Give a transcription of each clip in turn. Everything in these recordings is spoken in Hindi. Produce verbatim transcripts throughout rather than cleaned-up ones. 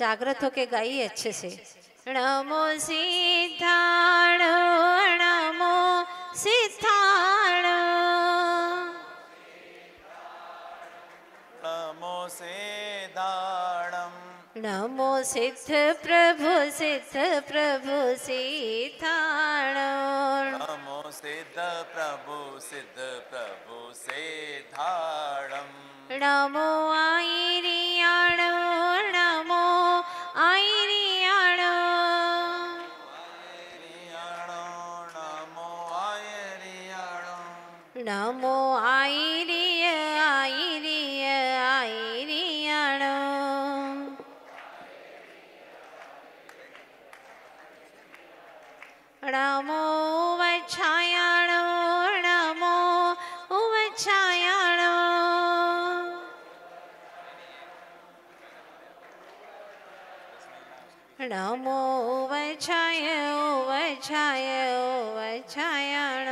जागृत होके गाइए अच्छे से। नमो सिद्धाण नमो सिद्धाण नमो सिद्धाणम नमो सिद्ध प्रभु सिद्ध प्रभु सिद्धाण नमो सिद्ध प्रभु सिद्ध प्रभु सिद्धाणम नमो आयरियाण नमो आयरियाण आयरियाण नमो आयरियाण नमो आयरिय आयरिय आयरियाण नमो वच्छायाण नमो वच्छायाण नमो वच्छाय वच्छाय वच्छायाण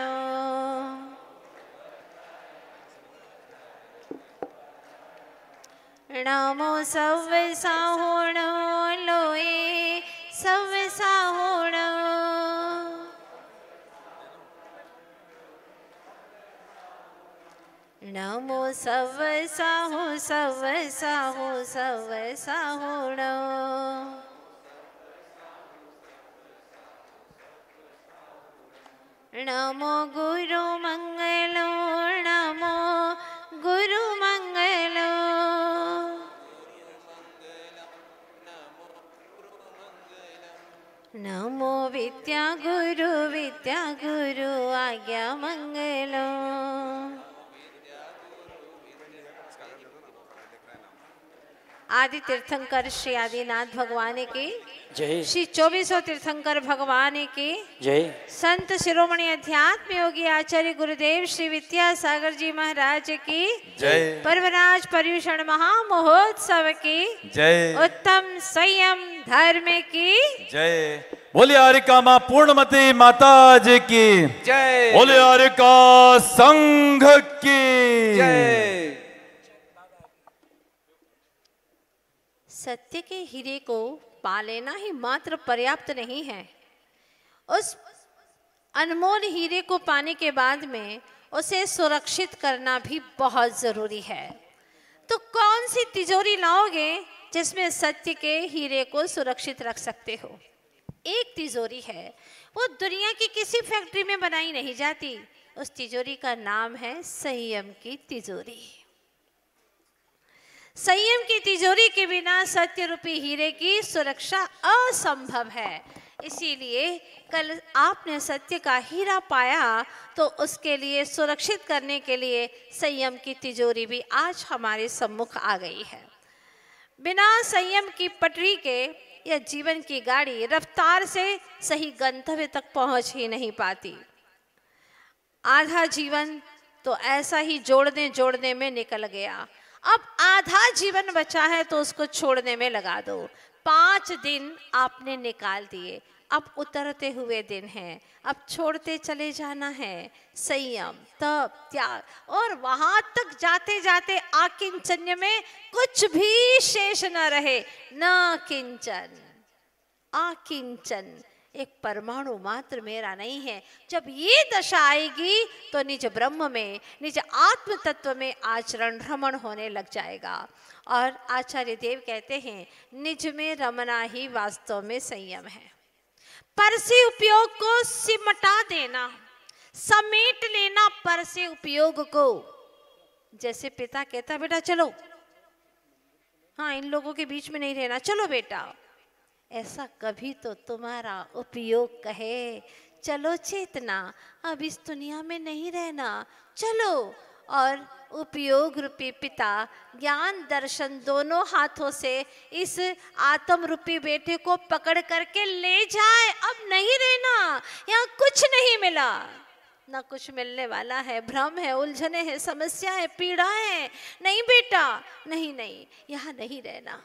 नमो सव साहुण लोए सव साहुण नमो सव साहु सव साहु सव साहुण नमो गुरु मंगलो नमो गुरु मंगलो नमो विद्या गुरु विद्या गुरु आज्ञा मंगलो आदि तीर्थंकर श्री आदिनाथ भगवान की जय। श्री चौबीसों तीर्थंकर भगवान की जय। संत शिरोमणि अध्यात्म योगी आचार्य गुरुदेव श्री विद्यासागर जी महाराज की जय। पर्वराज पर्युषण महामहोत्सव की जय। उत्तम संयम धर्म की जय। बोले आर्यिका मां पूर्णमति माताजी की जय। बोले आर्यिका संघ की जय। सत्य के हीरे को पा लेना ही मात्र पर्याप्त नहीं है, उस अनमोल हीरे को पाने के बाद में उसे सुरक्षित करना भी बहुत ज़रूरी है। तो कौन सी तिजोरी लाओगे जिसमें सत्य के हीरे को सुरक्षित रख सकते हो? एक तिजोरी है, वो दुनिया की किसी फैक्ट्री में बनाई नहीं जाती। उस तिजोरी का नाम है संयम की तिजोरी। संयम की तिजोरी के बिना सत्य रूपी हीरे की सुरक्षा असंभव है। इसीलिए कल आपने सत्य का हीरा पाया तो उसके लिए सुरक्षित करने के लिए संयम की तिजोरी भी आज हमारे सम्मुख आ गई है। बिना संयम की पटरी के यह जीवन की गाड़ी रफ्तार से सही गंतव्य तक पहुंच ही नहीं पाती। आधा जीवन तो ऐसा ही जोड़ने जोड़ने में निकल गया। अब आधा जीवन बचा है तो उसको छोड़ने में लगा दो। पाँच दिन आपने निकाल दिए, अब उतरते हुए दिन हैं, अब छोड़ते चले जाना है। संयम, तप, त्याग और वहाँ तक जाते जाते आकिंचन्य में कुछ भी शेष न रहे। न किंचन, आकिंचन, एक परमाणु मात्र मेरा नहीं है। जब ये दशा आएगी तो निज ब्रह्म में, निज आत्म तत्व में आचरण रमण होने लग जाएगा। और आचार्य देव कहते हैं, निज में रमना ही वास्तव में संयम है। परसे उपयोग को सिमटा देना, समेट लेना परसे उपयोग को। जैसे पिता कहता, बेटा चलो, हाँ इन लोगों के बीच में नहीं रहना, चलो बेटा। ऐसा कभी तो तुम्हारा उपयोग कहे, चलो चेतना, अब इस दुनिया में नहीं रहना, चलो। और उपयोग रूपी पिता ज्ञान दर्शन दोनों हाथों से इस आत्म रूपी बेटे को पकड़ करके ले जाए। अब नहीं रहना, यहाँ कुछ नहीं मिला, ना कुछ मिलने वाला है। भ्रम है, उलझने हैं, समस्या है, पीड़ा है। नहीं बेटा, नहीं नहीं, यहाँ नहीं रहना,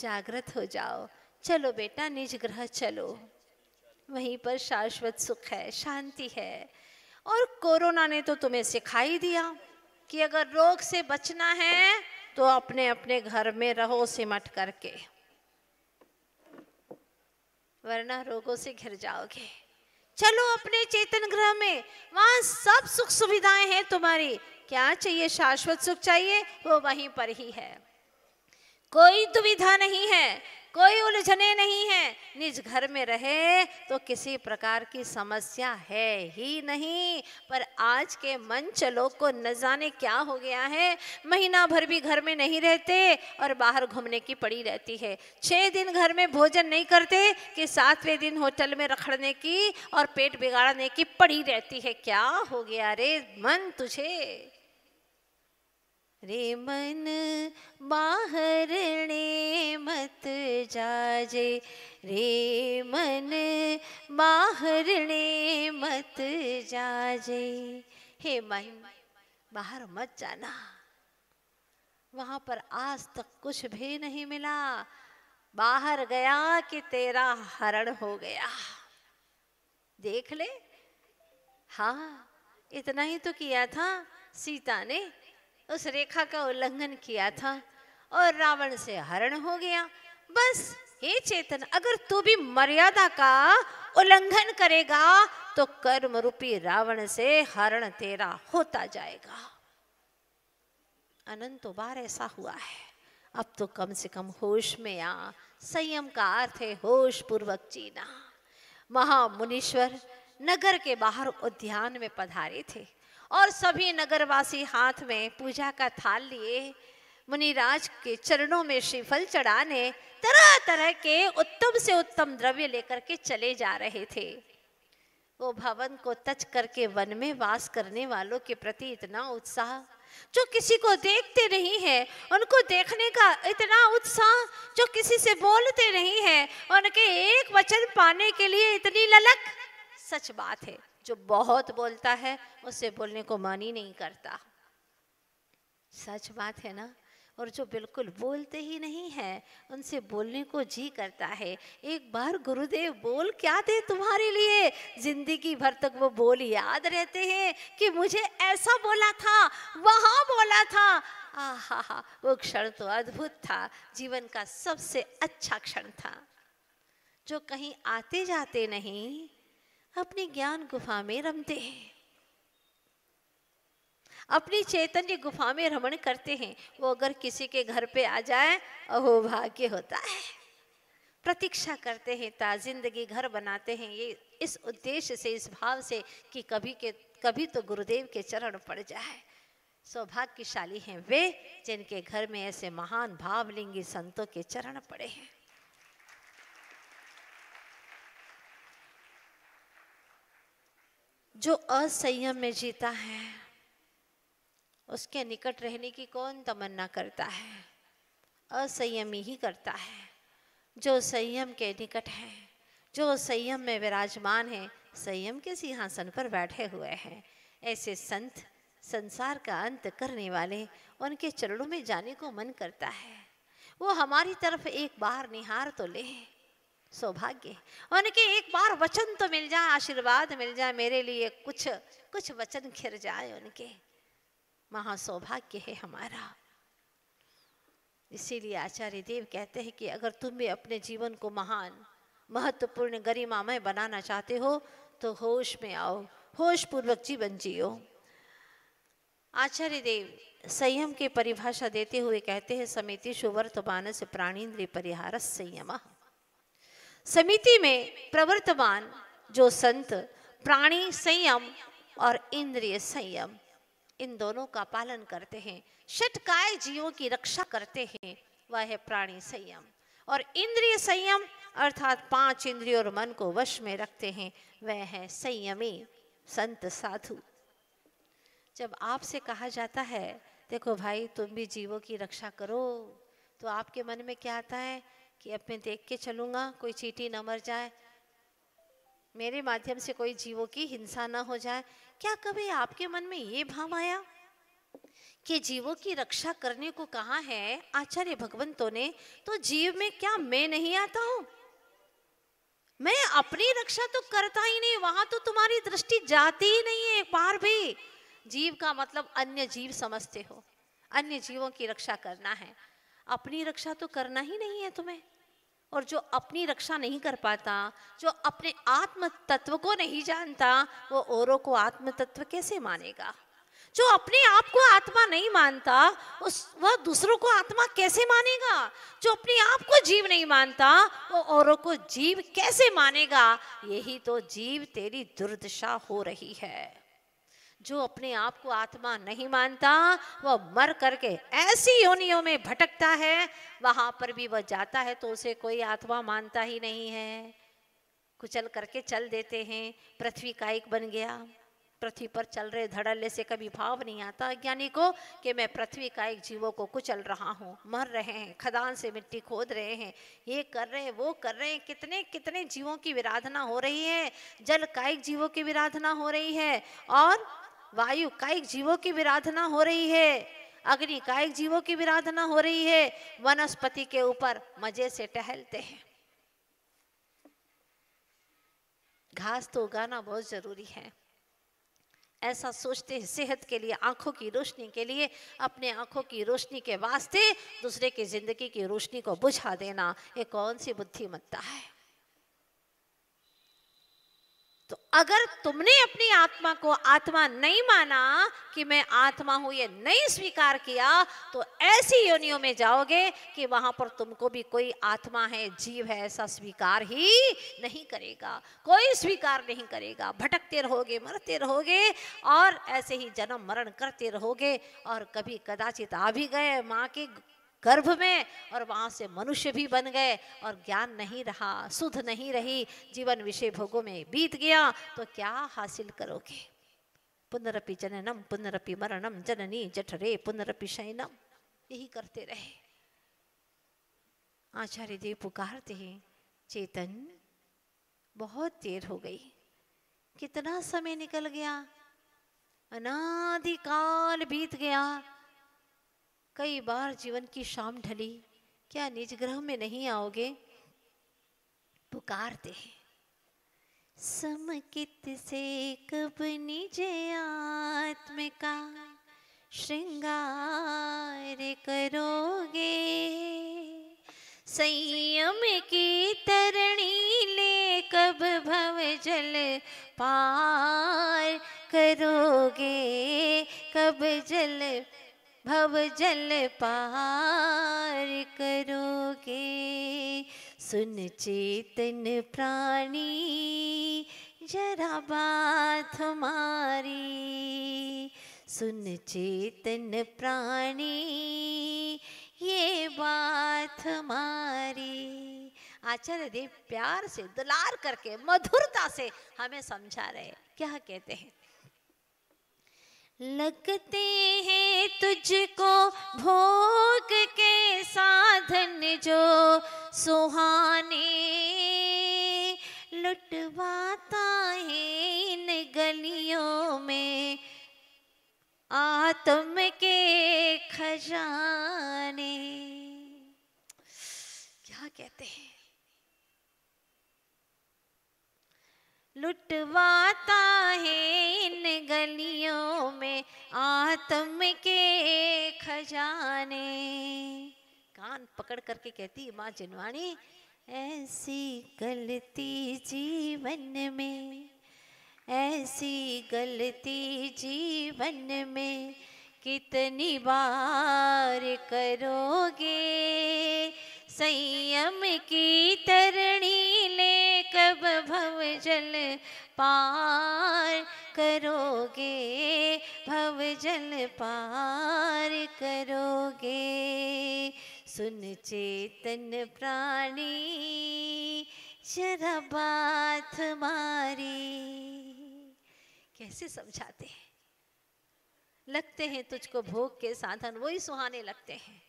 जागृत हो जाओ, चलो बेटा निज ग्रह चलो, वहीं पर शाश्वत सुख है, शांति है। और कोरोना ने तो तुम्हें सिखा ही दिया कि अगर रोग से बचना है तो अपने अपने घर में रहो सिमट करके। वरना रोगों से घिर जाओगे। चलो अपने चेतन ग्रह में, वहां सब सुख सुविधाएं हैं तुम्हारी। क्या चाहिए? शाश्वत सुख चाहिए, वो वहीं पर ही है। कोई दुविधा नहीं है, कोई उलझने नहीं है। निज घर में रहे तो किसी प्रकार की समस्या है ही नहीं। पर आज के मन चलों को न जाने क्या हो गया है, महीना भर भी घर में नहीं रहते और बाहर घूमने की पड़ी रहती है। छः दिन घर में भोजन नहीं करते कि सातवें दिन होटल में रखड़ने की और पेट बिगाड़ने की पड़ी रहती है। क्या हो गया रे मन तुझे? रे मन बाहर ने मत जाजे, रे मन बाहर ने मत जाजे। हे मन, बाहर मत जाना, वहां पर आज तक कुछ भी नहीं मिला। बाहर गया कि तेरा हरण हो गया। देख ले, हाँ इतना ही तो किया था सीता ने, उस रेखा का उल्लंघन किया था और रावण से हरण हो गया। बस हे चेतन, अगर तू भी मर्यादा का उल्लंघन करेगा तो कर्म रूपी रावण से हरण तेरा होता जाएगा। अनंत बार ऐसा हुआ है। अब तो कम से कम होश में आ। संयम का अर्थ है होश पूर्वक जीना। महामुनीश्वर नगर के बाहर उद्यान में पधारे थे और सभी नगरवासी हाथ में पूजा का थाल लिए मुनिराज के चरणों में श्रीफल चढ़ाने तरह तरह के उत्तम से उत्तम द्रव्य लेकर के चले जा रहे थे। वो भवन को तज करके वन में वास करने वालों के प्रति इतना उत्साह, जो किसी को देखते नहीं है उनको देखने का इतना उत्साह, जो किसी से बोलते नहीं है उनके एक वचन पाने के लिए इतनी ललक। सच बात है, जो बहुत बोलता है उसे बोलने को मन ही नहीं करता। सच बात है ना। और जो बिल्कुल बोलते ही नहीं है उनसे बोलने को जी करता है। एक बार गुरुदेव बोल क्या दे तुम्हारे लिए, जिंदगी भर तक वो बोल याद रहते हैं कि मुझे ऐसा बोला था, वहाँ बोला था। आहा हा, वो क्षण तो अद्भुत था, जीवन का सबसे अच्छा क्षण था। जो कहीं आते जाते नहीं, अपनी ज्ञान गुफा में रमते हैं, अपनी चैतन्य गुफा में रमण करते हैं। वो अगर किसी के घर पे आ जाए, अहो भाग्य होता है। प्रतीक्षा करते हैं, ता जिंदगी घर बनाते हैं, ये इस उद्देश्य से, इस भाव से कि कभी के कभी तो गुरुदेव के चरण पड़ जाए। सौभाग्यशाली हैं वे जिनके घर में ऐसे महान भावलिंगी संतों के चरण पड़े हैं। जो असंयम में जीता है उसके निकट रहने की कौन तमन्ना करता है? असंयमी ही करता है। जो संयम के निकट है, जो संयम में विराजमान है, संयम के सिंहासन पर बैठे हुए हैं, ऐसे संत संसार का अंत करने वाले, उनके चरणों में जाने को मन करता है। वो हमारी तरफ एक बार निहार तो ले, सौभाग्य। उनके एक बार वचन तो मिल जाए, आशीर्वाद मिल जाए, मेरे लिए कुछ कुछ वचन खिर जाए उनके, महा सौभाग्य है हमारा। इसीलिए आचार्य देव कहते हैं कि अगर तुम भी अपने जीवन को महान, महत्वपूर्ण, गरिमामय बनाना चाहते हो तो होश में आओ, होश पूर्वक जीवन जियो। आचार्य देव संयम की परिभाषा देते हुए कहते हैं, समिति शुवर्तमान से प्राणीन्द्रिय परिहार संयम। समिति में प्रवर्तमान जो संत प्राणी संयम और इंद्रिय संयम, इन दोनों का पालन करते हैं, षटकाय जीवों की रक्षा करते हैं, वह है प्राणी संयम। और इंद्रिय संयम अर्थात पांच इंद्रिय और मन को वश में रखते हैं, वह है संयमी संत साधु। जब आपसे कहा जाता है देखो भाई तुम भी जीवों की रक्षा करो, तो आपके मन में क्या आता है कि अब मैं देख के चलूंगा कोई चींटी ना मर जाए, मेरे माध्यम से कोई जीवों की हिंसा ना हो जाए। क्या कभी आपके मन में ये भाव आया कि जीवों की रक्षा करने को कहा है आचार्य भगवंतों ने, तो जीव में क्या मैं नहीं आता हूं? मैं अपनी रक्षा तो करता ही नहीं, वहां तो तुम्हारी दृष्टि जाती ही नहीं है एक बार भी। जीव का मतलब अन्य जीव समझते हो, अन्य जीवों की रक्षा करना है, अपनी रक्षा तो करना ही नहीं है तुम्हें। और जो अपनी रक्षा नहीं कर पाता, जो अपने आत्म तत्व को नहीं जानता, वो औरों को आत्म तत्व कैसे मानेगा? जो अपने आप को आत्मा नहीं मानता उस वह दूसरों को आत्मा कैसे मानेगा? जो अपने आप को जीव नहीं मानता वो औरों को जीव कैसे मानेगा? यही तो जीव तेरी दुर्दशा हो रही है। जो अपने आप को आत्मा नहीं मानता वह मर करके ऐसी योनियों में भटकता है, वहां पर भी वह जाता है तो उसे कोई आत्मा मानता ही नहीं है। कुचल करके चल देते हैं, पृथ्वी कायिक बन गया। पृथ्वी पर चल रहे धड़ल्ले से कभी भाव नहीं आता अज्ञानी को कि मैं पृथ्वी का एक जीवों को कुचल रहा हूँ। मर रहे हैं, खदान से मिट्टी खोद रहे हैं, ये कर रहे हैं, वो कर रहे हैं। कितने कितने जीवों की विराधना हो रही है। जल कायिक जीवों की विराधना हो रही है और वायु कायिक जीवों की विराधना हो रही है, अग्नि कायिक जीवों की विराधना हो रही है। वनस्पति के ऊपर मजे से टहलते हैं। घास तो उगाना बहुत जरूरी है, ऐसा सोचते हैं। सेहत के लिए, आंखों की रोशनी के लिए, अपने आंखों की रोशनी के वास्ते दूसरे की जिंदगी की रोशनी को बुझा देना, ये कौन सी बुद्धिमत्ता है? तो अगर तुमने अपनी आत्मा को आत्मा नहीं माना कि मैं आत्मा हूं, ये नहीं स्वीकार किया, तो ऐसी योनियों में जाओगे कि वहां पर तुमको भी कोई आत्मा है, जीव है, ऐसा स्वीकार ही नहीं करेगा, कोई स्वीकार नहीं करेगा। भटकते रहोगे, मरते रहोगे और ऐसे ही जन्म मरण करते रहोगे और कभी कदाचित आ भी गए माँ के गर्भ में और वहां से मनुष्य भी बन गए और ज्ञान नहीं रहा, सुध नहीं रही, जीवन विषय भोगों में बीत गया, तो क्या हासिल करोगे? पुनरपि जननम पुनरपि मरणम जननी जठरे पुनरपि शयनम, यही करते रहे। आचार्य देव पुकारते हैं, चेतन बहुत देर हो गई, कितना समय निकल गया, अनादिकाल बीत गया। कई बार जीवन की शाम ढली, क्या निज ग्रह में नहीं आओगे? पुकारते हैं, समकित से कब निजे आत्म का श्रृंगार करोगे, संयम की तरणी ले कब भव जल पार करोगे, कब जल भव जल पार करोगे। सुन चेतन प्राणी जरा बात हमारी, सुन चेतन प्राणी ये बात हमारी। आचार्य देव प्यार से, दुलार करके, मधुरता से हमें समझा रहे। क्या कहते हैं? लगते हैं तुझको भोग के साधन जो सुहाने, लुटवाता है इन गलियों में आत्म के खजाने। क्या कहते हैं? लुटवाता है इन गलियों में आत्म के खजाने। कान पकड़ करके कहती माँ जिनवाणी, ऐसी गलती जीवन में, ऐसी गलती जीवन में कितनी बार करोगे, संयम की तरणी ले कब भव जल पार करोगे, भव जल पार करोगे। सुन चेतन प्राणी जरा बात मारी। कैसे समझाते हैं? लगते हैं तुझको भोग के साधन, वही सुहाने लगते हैं।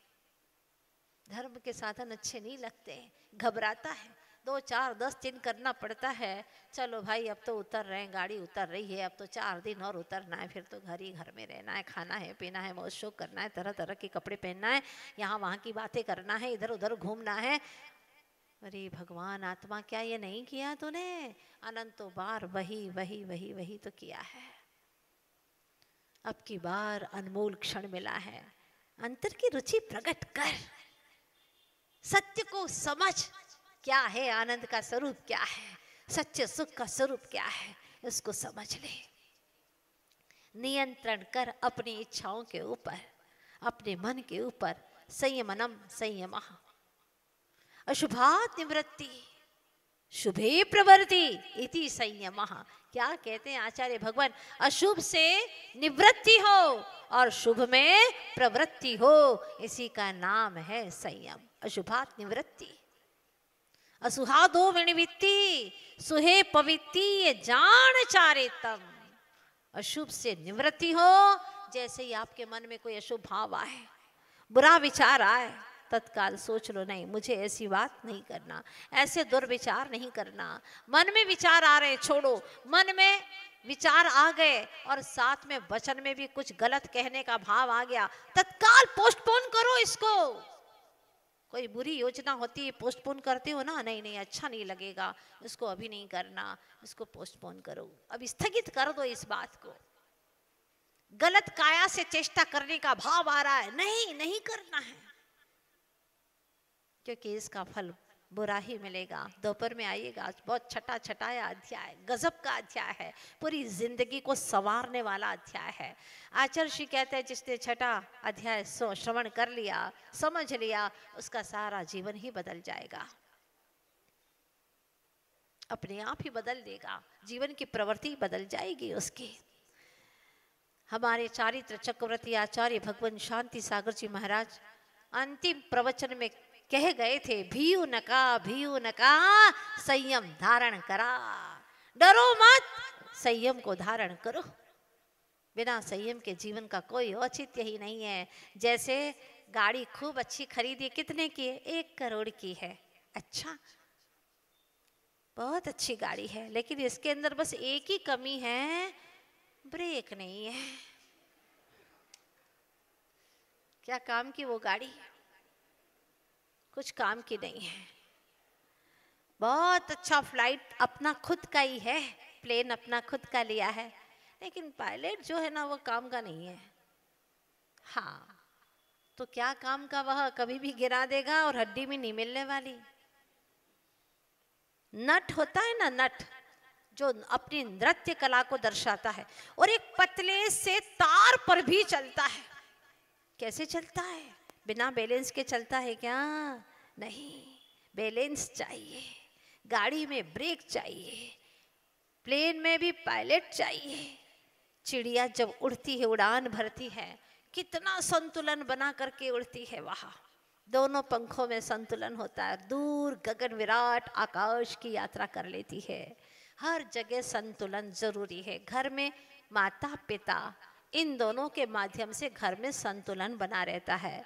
धर्म के साधन अच्छे नहीं लगते हैं, घबराता है, दो चार दस दिन करना पड़ता है। चलो भाई अब तो उतर रहे हैं, गाड़ी उतर रही है, अब तो चार दिन और उतरना है, फिर तो घर ही घर में रहना है, खाना है, पीना है, मौज शौक करना है, तरह तरह के कपड़े पहनना है, यहाँ वहाँ की बातें करना है, इधर उधर घूमना है। अरे भगवान, आत्मा क्या ये नहीं किया तूने? अनंतों बार वही वही वही वही तो किया है। अब की बार अनमोल क्षण मिला है, अंतर की रुचि प्रकट कर, सत्य को समझ, क्या है, आनंद का स्वरूप क्या है, सच्चे सुख का स्वरूप क्या है, इसको समझ ले। नियंत्रण कर अपनी इच्छाओं के ऊपर, अपने मन के ऊपर। संयमनम संयमः अशुभात् निवृत्ति शुभे प्रवृत्ति इति संयमः। क्या कहते हैं आचार्य भगवान, अशुभ से निवृत्ति हो और शुभ में प्रवृत्ति हो, इसी का नाम है संयम। अशुभात् निवृत्ति असुहादो विनिवृत्ति सुहे पवित्ति जान चारितम। अशुभ से निवृत्ति हो, जैसे ही आपके मन में कोई अशुभ भाव आए, बुरा विचार आए, तत्काल सोच लो नहीं, मुझे ऐसी बात नहीं करना, ऐसे दुर्विचार नहीं करना। मन में विचार आ रहे छोड़ो, मन में विचार आ गए और साथ में वचन में भी कुछ गलत कहने का भाव आ गया, तत्काल पोस्टपोन करो इसको। कोई बुरी योजना होती है पोस्टपोन करते हो ना, नहीं नहीं अच्छा नहीं लगेगा, इसको अभी नहीं करना, इसको पोस्टपोन करो, अब स्थगित कर दो इस बात को। गलत काया से चेष्टा करने का भाव आ रहा है, नहीं नहीं करना है, क्योंकि इसका फल बुरा ही मिलेगा। दोपहर में आइएगा, आज बहुत छटा छटाया अध्याय, गजब का अध्याय है, पूरी जिंदगी को संवारने वाला अध्याय है। आचार्य श्री कहते हैं जिसने छठा अध्याय सो श्रवण कर लिया, समझ लिया, उसका सारा जीवन ही बदल जाएगा, अपने आप ही बदल देगा, जीवन की प्रवृत्ति बदल जाएगी उसकी। हमारे चारित्र चक्रवर्ती आचार्य भगवान शांति सागर जी महाराज अंतिम प्रवचन में कह गए थे, भीयू नका भीयू नका संयम धारण करा, डरो मत, संयम को धारण करो। बिना संयम के जीवन का कोई औचित्य ही नहीं है। जैसे गाड़ी खूब अच्छी खरीदी, कितने की है, एक करोड़ की है, अच्छा बहुत अच्छी गाड़ी है, लेकिन इसके अंदर बस एक ही कमी है, ब्रेक नहीं है। क्या काम की वो गाड़ी, कुछ काम की नहीं है। बहुत अच्छा फ्लाइट अपना खुद का ही है, प्लेन अपना खुद का लिया है, लेकिन पायलट जो है ना वो काम का नहीं है। हाँ तो क्या काम का, वह कभी भी गिरा देगा और हड्डी भी नहीं मिलने वाली। नट होता है ना, नट जो अपनी नृत्य कला को दर्शाता है, और एक पतले से तार पर भी चलता है। कैसे चलता है, बिना बैलेंस के चलता है क्या, नहीं, बैलेंस चाहिए, गाड़ी में ब्रेक चाहिए, प्लेन में भी पायलट चाहिए। चिड़िया जब उड़ती है, उड़ान भरती है, कितना संतुलन बना करके उड़ती है, वहाँ दोनों पंखों में संतुलन होता है, दूर गगन विराट आकाश की यात्रा कर लेती है। हर जगह संतुलन जरूरी है। घर में माता पिता इन दोनों के माध्यम से घर में संतुलन बना रहता है,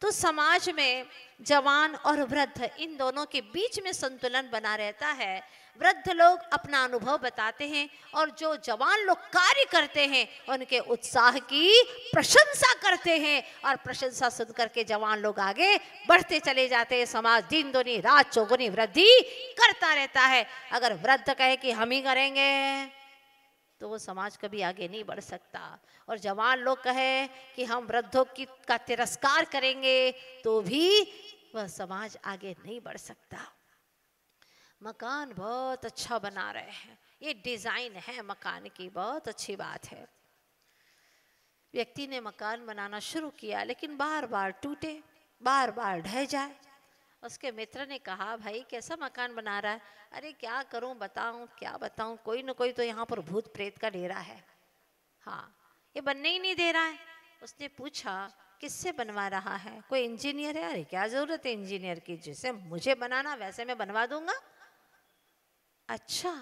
तो समाज में जवान और वृद्ध इन दोनों के बीच में संतुलन बना रहता है। वृद्ध लोग अपना अनुभव बताते हैं और जो जवान लोग कार्य करते हैं उनके उत्साह की प्रशंसा करते हैं, और प्रशंसा सुन करके जवान लोग आगे बढ़ते चले जाते हैं। समाज दिन दुनी रात चौगुनी वृद्धि करता रहता है। अगर वृद्ध कहे कि हम ही करेंगे तो वो समाज कभी आगे नहीं बढ़ सकता, और जवान लोग कहे कि हम वृद्धों की का तिरस्कार करेंगे तो भी वह समाज आगे नहीं बढ़ सकता। मकान बहुत अच्छा बना रहे हैं, ये डिजाइन है मकान की, बहुत अच्छी बात है। व्यक्ति ने मकान बनाना शुरू किया, लेकिन बार बार टूटे, बार बार ढह जाए। उसके मित्र ने कहा, भाई कैसा मकान बना रहा है। अरे क्या करूं बताऊं, क्या बताऊं, कोई ना कोई तो यहाँ पर भूत प्रेत का डेरा है, हाँ ये बनने ही नहीं दे रहा है। उसने पूछा किससे बनवा रहा है, कोई इंजीनियर है। अरे क्या जरूरत है इंजीनियर की, जिसे मुझे बनाना वैसे मैं बनवा दूंगा। अच्छा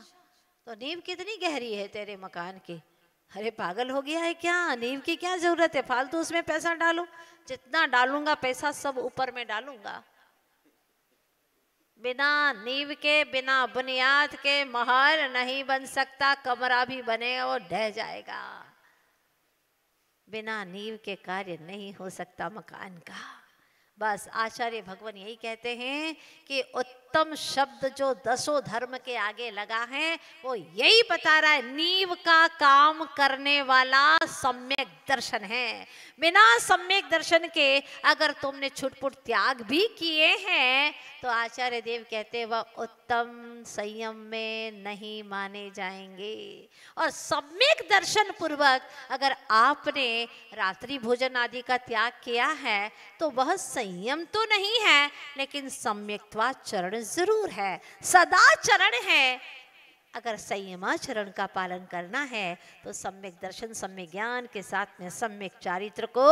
तो नींव कितनी गहरी है तेरे मकान की। अरे पागल हो गया है क्या, नींव की क्या जरूरत है, फालतू उसमें पैसा डालो, जितना डालूंगा पैसा सब ऊपर में डालूंगा। बिना नींव के, बिना बुनियाद के महल नहीं बन सकता, कमरा भी बनेगा वो ढह जाएगा। बिना नींव के कार्य नहीं हो सकता मकान का। बस आचार्य भगवान यही कहते हैं कि उत्तम शब्द जो दसों धर्म के आगे लगा है वो यही बता रहा है, नींव का काम करने वाला सम्यक दर्शन है। बिना सम्यक दर्शन के अगर तुमने छुटपुट त्याग भी किए हैं तो आचार्य देव कहते वह उत्तम संयम में नहीं माने जाएंगे। और सम्यक दर्शन पूर्वक अगर आपने रात्रि भोजन आदि का त्याग किया है तो वह संयम तो नहीं है लेकिन सम्यक्त्वाचरण जरूर है, सदाचरण है। अगर संयमाचरण का पालन करना है तो सम्यक दर्शन सम्यक ज्ञान के साथ में सम्यक चारित्र को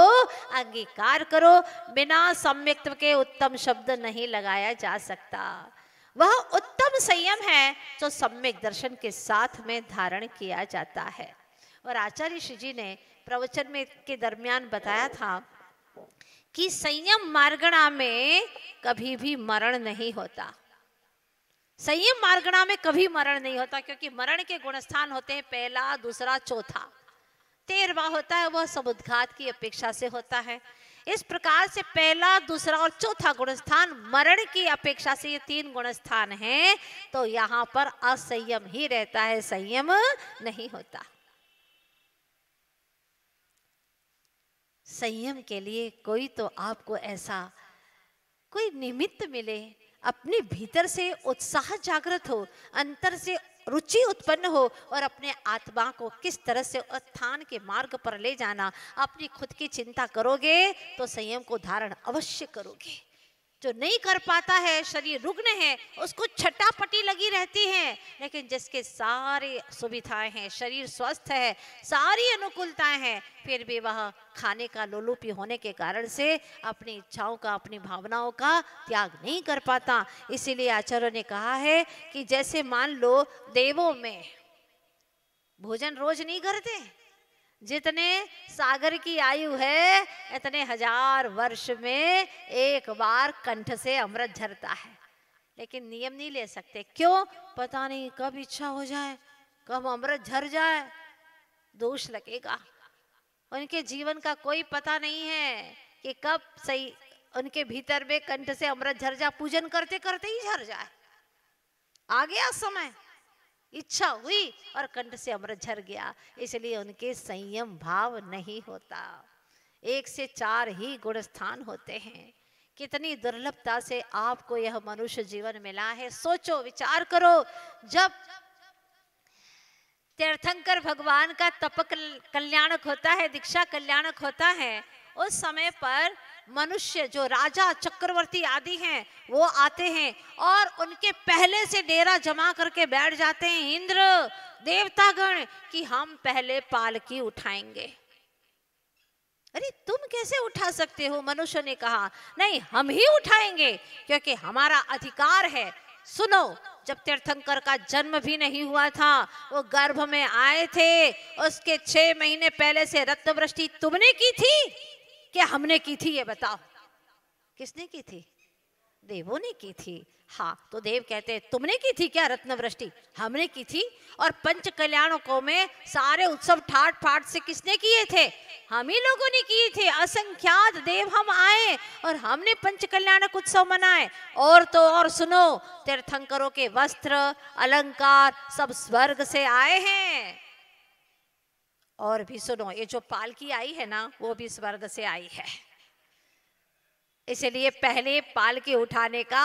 अंगीकार करो। बिना सम्यक्त्व के उत्तम शब्द नहीं लगाया जा सकता। वह उत्तम संयम है जो सम्यक दर्शन के साथ में धारण किया जाता है। और आचार्य श्री जी ने प्रवचन में के दरमियान बताया था कि संयम मार्गणा में कभी भी मरण नहीं होता। संयम मार्गणा में कभी मरण नहीं होता क्योंकि मरण के गुणस्थान होते हैं पहला, दूसरा, चौथा। तेरहवां होता है वह समुद्घात की अपेक्षा से होता है। इस प्रकार से पहला, दूसरा और चौथा गुणस्थान मरण की अपेक्षा से, ये तीन गुणस्थान हैं, तो यहाँ पर असंयम ही रहता है, संयम नहीं होता। संयम के लिए कोई तो आपको ऐसा कोई निमित्त मिले, अपने भीतर से उत्साह जागृत हो, अंतर से रुचि उत्पन्न हो और अपने आत्मा को किस तरह से उत्थान के मार्ग पर ले जाना, अपनी खुद की चिंता करोगे तो संयम को धारण अवश्य करोगे। जो नहीं कर पाता है, शरीर रुग्ण है, उसको छटापटी लगी रहती है, लेकिन जिसके सारे सुविधाएं हैं, शरीर स्वस्थ है, सारी अनुकूलताएं हैं, फिर भी वह खाने का लोलुपी होने के कारण से अपनी इच्छाओं का, अपनी भावनाओं का त्याग नहीं कर पाता। इसीलिए आचार्यों ने कहा है कि जैसे मान लो देवों में भोजन रोज नहीं करते, जितने सागर की आयु है इतने हजार वर्ष में एक बार कंठ से अमृत झरता है, लेकिन नियम नहीं ले सकते। क्यों? पता नहीं कब इच्छा हो जाए, कब अमृत झर जाए, दोष लगेगा। उनके जीवन का कोई पता नहीं है कि कब सही उनके भीतर में कंठ से अमृत झर जाए, पूजन करते करते ही झर जाए। आ गया समय, इच्छा हुई और कंठ से अमृत झर गया। इसलिए उनके संयम भाव नहीं होता। एक से चार ही गुणस्थान होते हैं। कितनी दुर्लभता से आपको यह मनुष्य जीवन मिला है, सोचो, विचार करो। जब तीर्थंकर भगवान का तप कल्याणक होता है, दीक्षा कल्याणक होता है, उस समय पर मनुष्य जो राजा चक्रवर्ती आदि हैं वो आते हैं और उनके पहले से डेरा जमा करके बैठ जाते हैं इंद्र देवतागण कि हम पहले पालकी उठाएंगे। अरे तुम कैसे उठा सकते हो? मनुष्य ने कहा नहीं, हम ही उठाएंगे क्योंकि हमारा अधिकार है। सुनो, जब तीर्थंकर का जन्म भी नहीं हुआ था, वो गर्भ में आए थे, उसके छह महीने पहले से रत्नवृष्टि तुमने की थी क्या हमने की थी? ये बताओ, किसने की थी? देवों ने की थी। हाँ, तो देव कहते हैं तुमने की थी क्या रत्नवृष्टि? हमने की थी। और पंच कल्याणकों में सारे उत्सव ठाट फाट से किसने किए थे? हम ही लोगों ने किए थे। असंख्यात देव हम आए और हमने पंच कल्याणक उत्सव मनाए। और तो और सुनो, तीर्थंकरों के वस्त्र अलंकार सब स्वर्ग से आए हैं। और भी सुनो, ये जो पालकी आई है ना वो भी स्वर्ग से आई है। इसलिए पहले पालकी उठाने का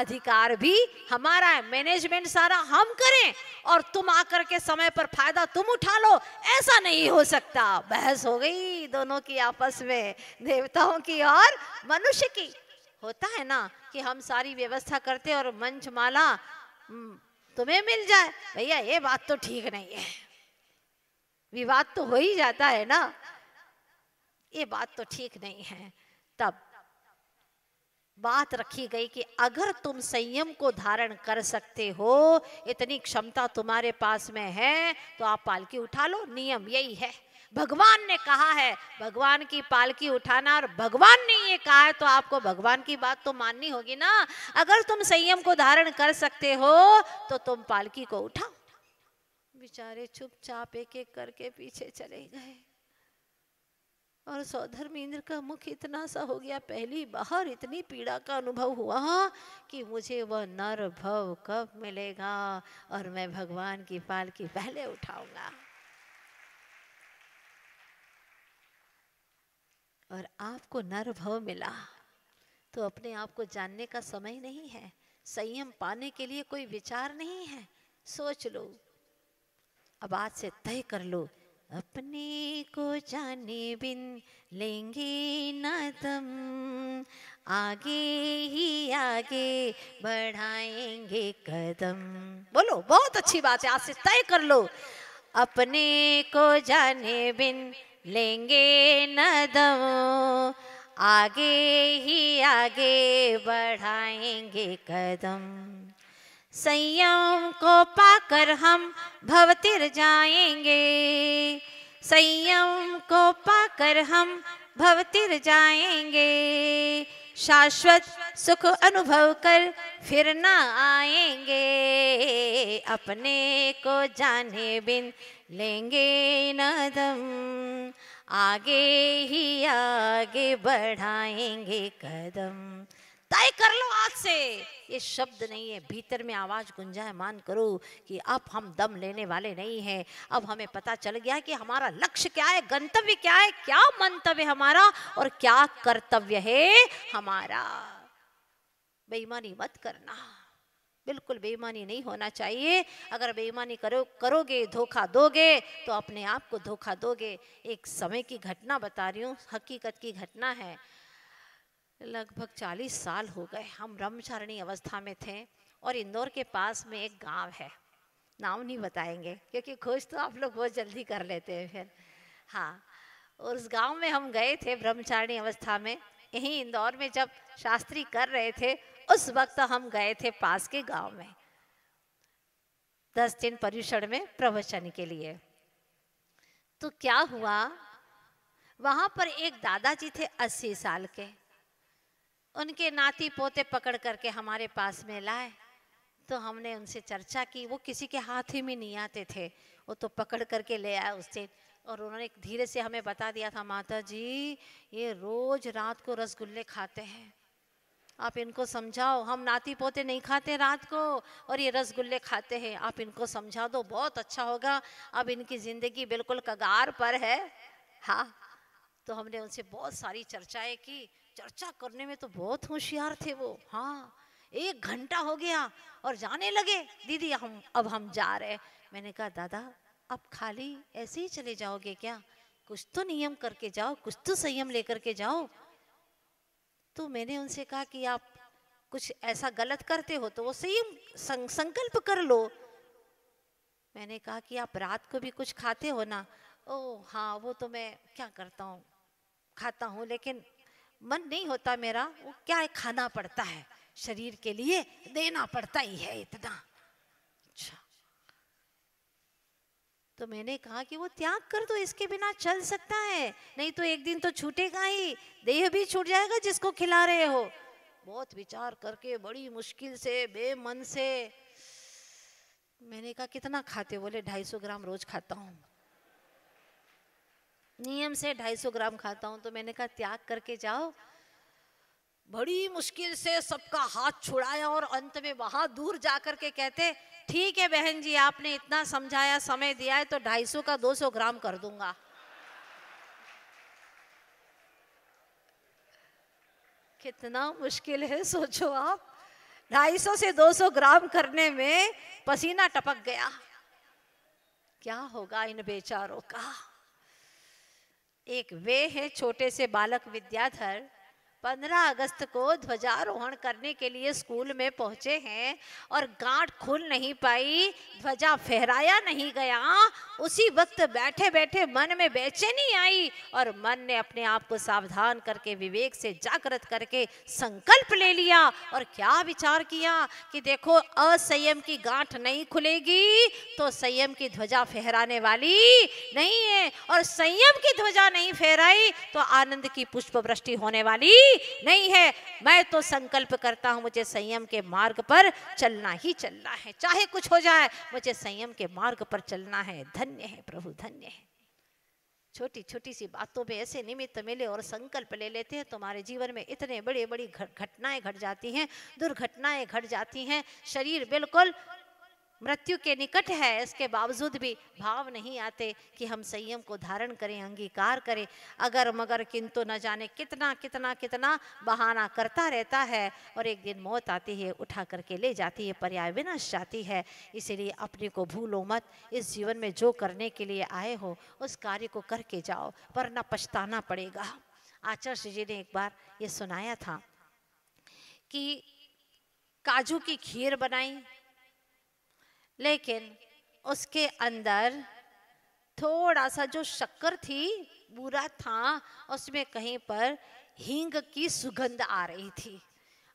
अधिकार भी हमारा है। मैनेजमेंट सारा हम करें और तुम आकर के समय पर फायदा तुम उठा लो, ऐसा नहीं हो सकता। बहस हो गई दोनों की आपस में, देवताओं की और मनुष्य की। होता है ना कि हम सारी व्यवस्था करते और मंचमाला तुम्हें मिल जाए, भैया ये बात तो ठीक नहीं है। विवाद तो हो ही जाता है ना, ये बात तो ठीक नहीं है। तब बात रखी गई कि अगर तुम संयम को धारण कर सकते हो, इतनी क्षमता तुम्हारे पास में है, तो आप पालकी उठा लो। नियम यही है, भगवान ने कहा है, भगवान की पालकी उठाना। और भगवान ने ये कहा है तो आपको भगवान की बात तो माननी होगी ना। अगर तुम संयम को धारण कर सकते हो तो तुम पालकी को उठाओ। बेचारे चुपचाप एक एक करके पीछे चले गए। और सौधर्मेंद्र का मुख इतना सा हो गया। पहली बार इतनी पीड़ा का अनुभव हुआ कि मुझे वह नर भव कब मिलेगा और मैं भगवान की पालकी पहले उठाऊंगा। और आपको नर भव मिला तो अपने आप को जानने का समय नहीं है, संयम पाने के लिए कोई विचार नहीं है। सोच लो, अब आज से तय कर लो, अपने को जाने बिन लेंगे ना तम, आगे ही आगे बढ़ाएंगे कदम। बोलो, बहुत अच्छी बात है। आज से तय कर लो, अपने को जाने बिन लेंगे ना दम, आगे ही आगे बढ़ाएंगे कदम। संयम को पाकर हम भवतिर जाएंगे, संयम को पाकर हम भवतिर जाएंगे, शाश्वत सुख अनुभव कर फिर ना आएंगे, अपने को जाने बिन लेंगे ना दम, आगे ही आगे बढ़ाएंगे कदम। तय कर लो आज से। ये शब्द नहीं है, भीतर में आवाज गुंजायमान करो कि अब हम दम लेने वाले नहीं हैं। अब हमें पता चल गया कि हमारा लक्ष्य क्या है, गंतव्य क्या है, क्या मंतव्य हमारा और क्या कर्तव्य है हमारा। बेईमानी मत करना, बिल्कुल बेईमानी नहीं होना चाहिए। अगर बेईमानी करो करोगे धोखा दोगे तो अपने आप को धोखा दोगे। एक समय की घटना बता रही हूँ, हकीकत की घटना है। लगभग चालीस साल हो गए, हम ब्रह्मचारिणी अवस्था में थे और इंदौर के पास में एक गांव है, नाम नहीं बताएंगे क्योंकि खोज तो आप लोग बहुत जल्दी कर लेते हैं फिर। हाँ, और उस गांव में हम गए थे ब्रह्मचारिणी अवस्था में। यहीं इंदौर में जब शास्त्री कर रहे थे उस वक्त हम गए थे पास के गांव में दस दिन पर्युषण में प्रवचन के लिए। तो क्या हुआ, वहाँ पर एक दादाजी थे अस्सी साल के, उनके नाती पोते पकड़ करके हमारे पास में लाए। तो हमने उनसे चर्चा की, वो किसी के हाथ ही में नहीं आते थे, वो तो पकड़ करके ले आए उस दिन। और उन्होंने धीरे से हमें बता दिया था, माता जी ये रोज रात को रसगुल्ले खाते हैं, आप इनको समझाओ, हम नाती पोते नहीं खाते रात को और ये रसगुल्ले खाते हैं, आप इनको समझा दो, बहुत अच्छा होगा, अब इनकी ज़िंदगी बिल्कुल कगार पर है। हाँ, तो हमने उनसे बहुत सारी चर्चाएँ की। चर्चा करने में तो बहुत होशियार थे वो। हाँ, एक घंटा हो गया और जाने लगे, दीदी हम अब हम जा रहे। मैंने कहा दादा आप खाली ऐसे ही चले जाओगे क्या, कुछ तो नियम करके जाओ, कुछ तो संयम लेकर के जाओ। तो मैंने उनसे कहा कि आप कुछ ऐसा गलत करते हो तो वो संयम सं, संकल्प कर लो। मैंने कहा कि आप रात को भी कुछ खाते हो ना। ओह हाँ, वो तो मैं क्या करता हूँ, खाता हूँ, लेकिन मन नहीं होता मेरा। वो क्या है, खाना पड़ता है, शरीर के लिए देना पड़ता ही है इतना। अच्छा, तो मैंने कहा कि वो त्याग कर दो, इसके बिना चल सकता है, नहीं तो एक दिन तो छूटेगा ही, देह भी छूट जाएगा जिसको खिला रहे हो। बहुत विचार करके बड़ी मुश्किल से बेमन से मैंने कहा कितना खाते, बोले ढाई सौ ग्राम रोज खाता हूँ, नियम से ढाई सौ ग्राम खाता हूँ। तो मैंने कहा त्याग करके जाओ। बड़ी मुश्किल से सबका हाथ छुड़ाया और अंत में वहां दूर जा करके कहते, ठीक है बहन जी, आपने इतना समझाया, समय दिया है, तो ढाई सौ का दो सौ ग्राम कर दूंगा। कितना मुश्किल है, सोचो आप, ढाई सौ से दो सौ ग्राम करने में पसीना टपक गया। क्या होगा इन बेचारों का। एक वे है छोटे से बालक विद्याधर, पंद्रह अगस्त को ध्वजारोहण करने के लिए स्कूल में पहुंचे हैं और गांठ खुल नहीं पाई, ध्वजा फहराया नहीं गया। उसी वक्त बैठे बैठे मन में बेचैनी आई और मन ने अपने आप को सावधान करके विवेक से जागृत करके संकल्प ले लिया। और क्या विचार किया कि देखो, असंयम की गांठ नहीं खुलेगी तो संयम की ध्वजा फहराने वाली नहीं है, और संयम की ध्वजा नहीं फहराई तो आनंद की पुष्पवृष्टि होने वाली नहीं है। मैं तो संकल्प करता हूं, मुझे संयम के मार्ग पर चलना ही चलना है, चाहे कुछ हो जाए, मुझे संयम के मार्ग पर चलना है। धन्य है प्रभु, धन्य है। छोटी छोटी सी बातों पे ऐसे निमित्त मिले और संकल्प ले लेते हैं, तुम्हारे जीवन में इतने बड़े बड़ी घटनाएं घट जाती हैं, दुर्घटनाएं घट जाती हैं। शरीर बिल्कुल मृत्यु के निकट है, इसके बावजूद भी भाव नहीं आते कि हम संयम को धारण करें, अंगीकार करें। अगर मगर किंतु न जाने कितना कितना कितना बहाना करता रहता है और एक दिन मौत आती है, उठा करके ले जाती है, पर्याय विनाश जाती है। इसीलिए अपने को भूलो मत, इस जीवन में जो करने के लिए आए हो उस कार्य को करके जाओ, वरना पछताना पड़ेगा। आचार्य जी ने एक बार ये सुनाया था कि काजू की खीर बनाई, लेकिन उसके अंदर थोड़ा सा जो शक्कर थी, बुरा था, उसमें कहीं पर हींग की सुगंध आ रही थी।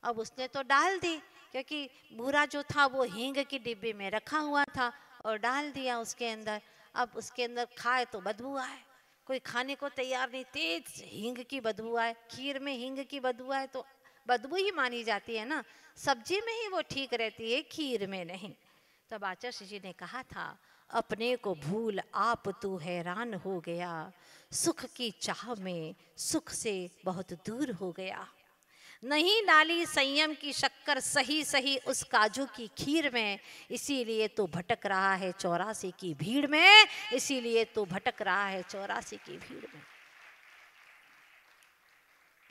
अब उसने तो डाल दी, क्योंकि बुरा जो था वो हींग की डिब्बी में रखा हुआ था और डाल दिया उसके अंदर। अब उसके अंदर खाए तो बदबू आए, कोई खाने को तैयार नहीं, तेज हींग की बदबू आए। खीर में हींग की बदबू आए तो बदबू ही मानी जाती है ना, सब्जी में ही वो ठीक रहती है, खीर में नहीं। तब आचार्य जी ने कहा था, अपने को भूल आप तू हैरान हो गया, सुख की चाह में सुख से बहुत दूर हो गया। नहीं डाली संयम की शक्कर सही सही उस काजू की खीर में, इसीलिए तो भटक रहा है चौरासी की भीड़ में, इसीलिए तो भटक रहा है चौरासी की भीड़ में।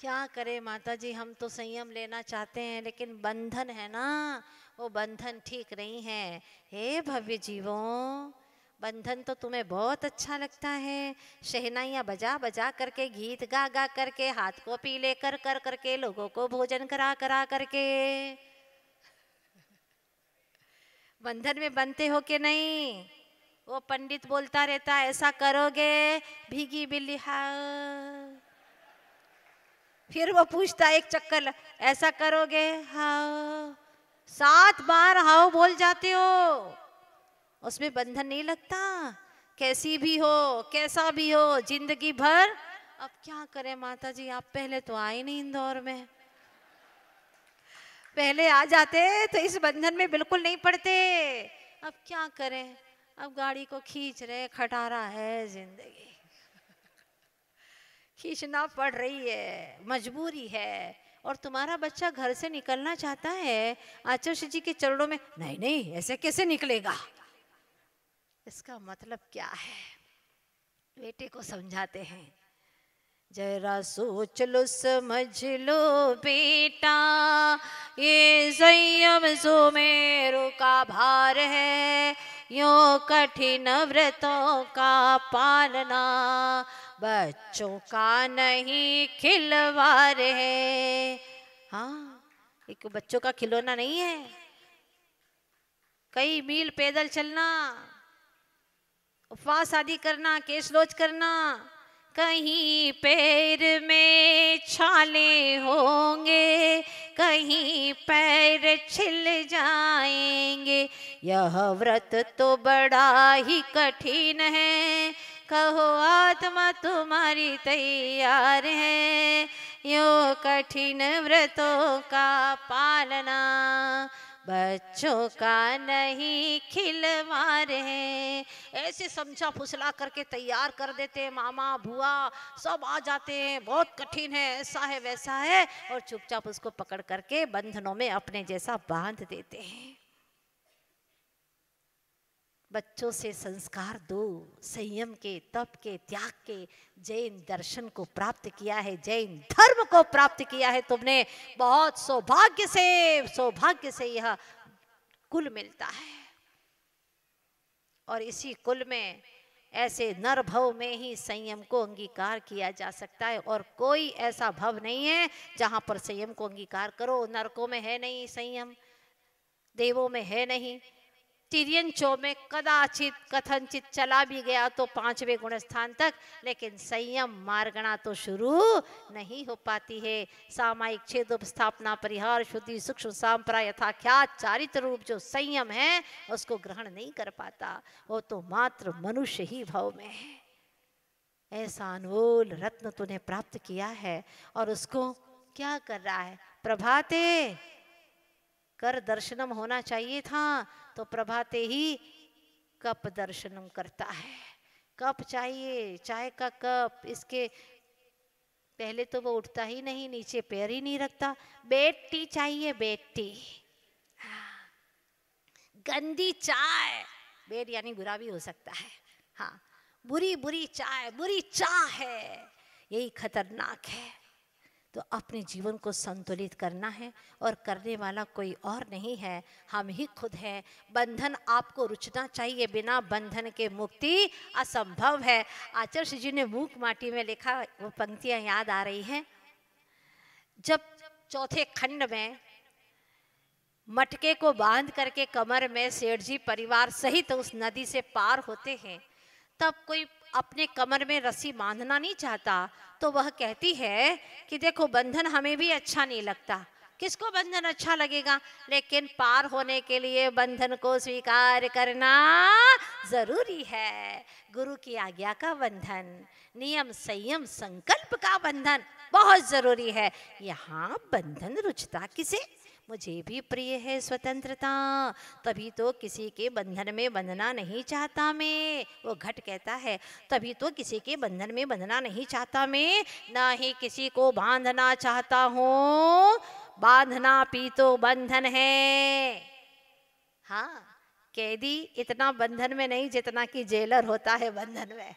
क्या करें माता जी, हम तो संयम लेना चाहते हैं, लेकिन बंधन है ना, वो बंधन ठीक नहीं है। हे भव्य जीवों, बंधन तो तुम्हें बहुत अच्छा लगता है, शहनाइयाँ बजा बजा करके, गीत गा गा करके, हाथ को पीले कर कर करके, लोगों को भोजन करा करा करके बंधन में बनते हो कि नहीं? वो पंडित बोलता रहता है, ऐसा करोगे भीगी बिल्ली हाँ, फिर वो पूछता एक चक्कर, ऐसा करोगे हाँ, सात बार हाव बोल जाते हो, उसमें बंधन नहीं लगता। कैसी भी हो, कैसा भी हो, जिंदगी भर। अब क्या करें माता जी, आप पहले तो आए नहीं इंदौर में, पहले आ जाते तो इस बंधन में बिल्कुल नहीं पड़ते। अब क्या करें, अब गाड़ी को खींच रहे, खटारा है जिंदगी, खींचना पड़ रही है, मजबूरी है। और तुम्हारा बच्चा घर से निकलना चाहता है आचार्य जी के चरणों में, नहीं नहीं ऐसे कैसे निकलेगा, इसका मतलब क्या है? बेटे को समझाते हैं, जरा सोच लो समझ लो बेटा, ये संयम जो मेरो का भार है, यों कठिन व्रतों का पालना बच्चों का नहीं खिलवाड़ है। हाँ, एक बच्चों का खिलौना नहीं है, कई मील पैदल चलना, उपवास आदि करना, केशलोच करना, कहीं पैर में छाले होंगे, कहीं पैर छिल जाएंगे, यह व्रत तो बड़ा ही कठिन है, कहो आत्मा तुम्हारी तैयार है, यो कठिन व्रतों का पालना बच्चों का नहीं खिलवाड़ है। ऐसे समझा फुसला करके तैयार कर देते हैं, मामा बुआ सब आ जाते हैं, बहुत कठिन है, ऐसा है वैसा है, और चुपचाप उसको पकड़ करके बंधनों में अपने जैसा बांध देते हैं। बच्चों से संस्कार दो, संयम के, तप के, त्याग के। जैन दर्शन को प्राप्त किया है, जैन धर्म को प्राप्त किया है तुमने, बहुत सौभाग्य से सौभाग्य से यह कुल मिलता है। और इसी कुल में ऐसे नर भव में ही संयम को अंगीकार किया जा सकता है, और कोई ऐसा भव नहीं है जहाँ पर संयम को अंगीकार करो। नरकों में है नहीं संयम, देवों में है नहीं, तिर्यंचों में कदाचित कथनचित चला भी गया तो पांचवें गुण स्थान तक, लेकिन संयम मार्गणा तो शुरू नहीं हो पाती है। सामायिक छेद उपस्थापना परिहार शुद्धि सूक्ष्म सांप्राय यथाख्यात चारित्र रूप जो संयम है उसको ग्रहण नहीं कर पाता, वो तो मात्र मनुष्य ही भाव में है। ऐसा अनमोल रत्न तूने प्राप्त किया है और उसको क्या कर रहा है? प्रभाते कर दर्शनम होना चाहिए था, तो प्रभाते ही कप दर्शनम करता है, कप चाहिए, चाय का कप। इसके पहले तो वो उठता ही नहीं, नीचे पैर ही नहीं रखता। बेटी चाहिए, बेटी। गंदी चाय, बेड यानी बुरा भी हो सकता है। हाँ, बुरी बुरी चाय, बुरी चाय है, यही खतरनाक है। तो अपने जीवन को संतुलित करना है और करने वाला कोई और नहीं है, हम ही खुद हैं। बंधन आपको रुचना चाहिए, बिना बंधन के मुक्ति असंभव है। आचार्य जी ने मूक माटी में लिखा, वो पंक्तियाँ याद आ रही हैं। जब चौथे खंड में मटके को बांध करके कमर में सेठ जी परिवार सहित उस नदी से पार होते हैं, तब कोई अपने कमर में रस्सी बांधना नहीं चाहता। तो वह कहती है कि देखो, बंधन हमें भी अच्छा नहीं लगता, किसको बंधन अच्छा लगेगा, लेकिन पार होने के लिए बंधन को स्वीकार करना जरूरी है। गुरु की आज्ञा का बंधन, नियम संयम संकल्प का बंधन बहुत जरूरी है। यहाँ बंधन रुचता किसे? मुझे भी प्रिय है स्वतंत्रता, तभी तो किसी के बंधन में बंधना नहीं चाहता मैं। वो घट कहता है, तभी तो किसी के बंधन में बंधना नहीं चाहता मैं, ना ही किसी को बांधना चाहता हूँ। बांधना भी तो बंधन है। हाँ, कैदी इतना बंधन में नहीं जितना कि जेलर होता है बंधन में।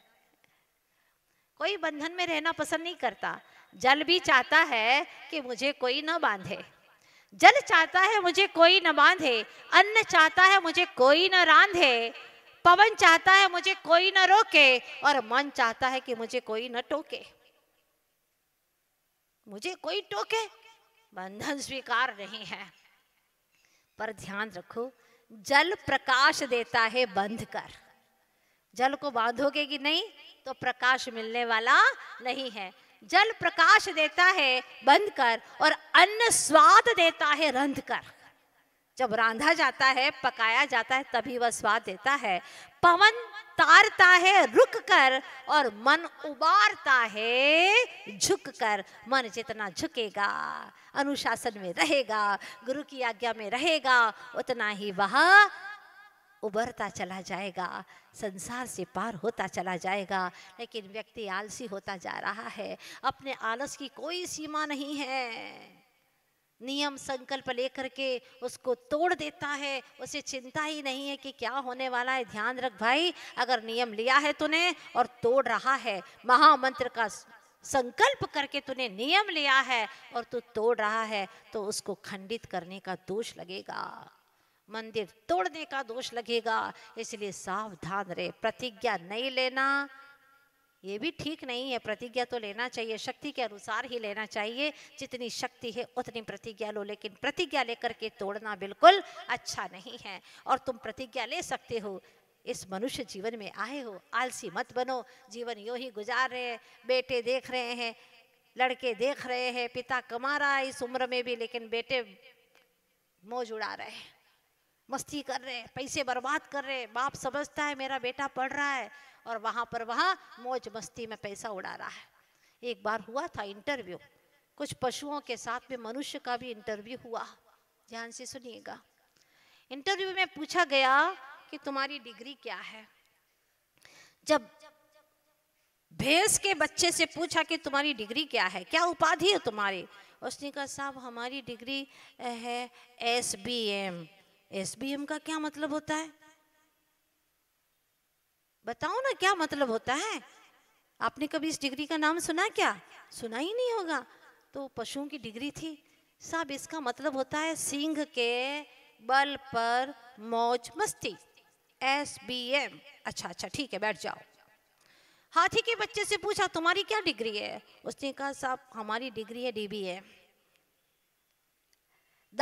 कोई बंधन में रहना पसंद नहीं करता। जल भी चाहता है कि मुझे कोई ना बांधे, जल चाहता है मुझे कोई न बांधे, अन्न चाहता है मुझे कोई न रांधे, पवन चाहता है मुझे कोई न रोके, और मन चाहता है कि मुझे कोई न टोके। मुझे कोई टोके, बंधन स्वीकार नहीं है। पर ध्यान रखो, जल प्रकाश देता है, बंध कर। जल को बांधोगे कि नहीं तो प्रकाश मिलने वाला नहीं है। जल प्रकाश देता है, बंद कर, और अन्न स्वाद देता है, रंध कर। जब रांधा जाता है, पकाया जाता है, तभी वह स्वाद देता है। पवन तारता है, रुक कर, और मन उबारता है, झुक कर। मन जितना झुकेगा, अनुशासन में रहेगा, गुरु की आज्ञा में रहेगा, उतना ही वह उबरता चला जाएगा, संसार से पार होता चला जाएगा। लेकिन व्यक्ति आलसी होता जा रहा है, अपने आलस की कोई सीमा नहीं है। नियम संकल्प लेकर के उसको तोड़ देता है, उसे चिंता ही नहीं है कि क्या होने वाला है। ध्यान रख भाई, अगर नियम लिया है तूने और तोड़ रहा है, महामंत्र का संकल्प करके तूने नियम लिया है और तू तोड़ रहा है, तो उसको खंडित करने का दोष लगेगा, मंदिर तोड़ने का दोष लगेगा। इसलिए सावधान रहे, प्रतिज्ञा नहीं लेना ये भी ठीक नहीं है। प्रतिज्ञा तो लेना चाहिए, शक्ति के अनुसार ही लेना चाहिए, जितनी शक्ति है उतनी प्रतिज्ञा लो, लेकिन प्रतिज्ञा लेकर के तोड़ना बिल्कुल अच्छा नहीं है। और तुम प्रतिज्ञा ले सकते हो, इस मनुष्य जीवन में आए हो, आलसी मत बनो। जीवन यूं ही गुजार रहे हैं, बेटे देख रहे हैं, लड़के देख रहे हैं, पिता कमा रहा है इस उम्र में भी, लेकिन बेटे मौज उड़ा रहे हैं, मस्ती कर रहे हैं, पैसे बर्बाद कर रहे हैं। बाप समझता है मेरा बेटा पढ़ रहा है, और वहाँ पर वहाँ मौज मस्ती में पैसा उड़ा रहा है। एक बार हुआ था इंटरव्यू, कुछ पशुओं के साथ में मनुष्य का भी इंटरव्यू हुआ। ध्यान से सुनिएगा। इंटरव्यू में पूछा गया कि तुम्हारी डिग्री क्या है। जब भैंस के बच्चे से पूछा कि तुम्हारी डिग्री क्या है, क्या उपाधि है तुम्हारी, उसने कहा साहब हमारी डिग्री है S B M. S B M का क्या मतलब होता है? बताओ ना क्या मतलब होता है? आपने कभी इस डिग्री का नाम सुना क्या? सुना ही नहीं होगा। तो पशुओं की डिग्री थी। साहब इसका मतलब होता है सींग के बल पर मौज मस्ती, एस बी एम। अच्छा अच्छा ठीक है, बैठ जाओ। हाथी के बच्चे से पूछा तुम्हारी क्या डिग्री है? उसने कहा साहब हमारी डिग्री है डी बी एम,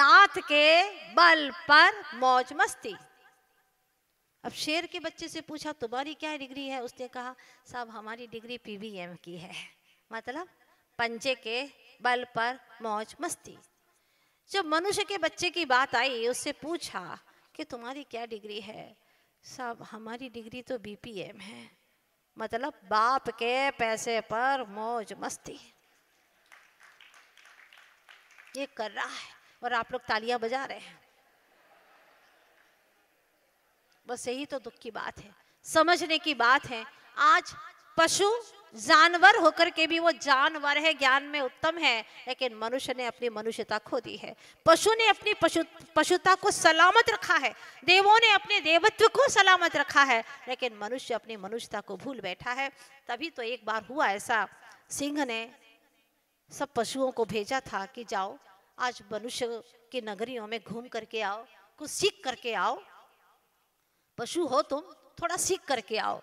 दांत के बल पर मौज मस्ती। अब शेर के बच्चे से पूछा तुम्हारी क्या डिग्री है? उसने कहा साहब हमारी डिग्री पी बी एम की है, मतलब पंजे के बल पर मौज मस्ती। जब मनुष्य के बच्चे की बात आई, उससे पूछा कि तुम्हारी क्या डिग्री है? साहब हमारी डिग्री तो बी पी एम है, मतलब बाप के पैसे पर मौज मस्ती। ये कर रहा है और आप लोग तालियां बजा रहे हैं। बस यही तो दुख की बात है। समझने की बात है। आज पशु जानवर होकर के भी वो जानवर है, ज्ञान में उत्तम है, लेकिन मनुष्य ने अपनी मनुष्यता खो दी है। पशु ने अपनी पशु पशुता को सलामत रखा है, देवों ने अपने देवत्व को सलामत रखा है, लेकिन मनुष्य अपनी मनुष्यता को भूल बैठा है। तभी तो एक बार हुआ ऐसा, सिंह ने सब पशुओं को भेजा था कि जाओ आज मनुष्य की नगरियों में घूम करके आओ, कुछ सीख करके आओ, पशु हो तुम, थोड़ा सीख करके आओ।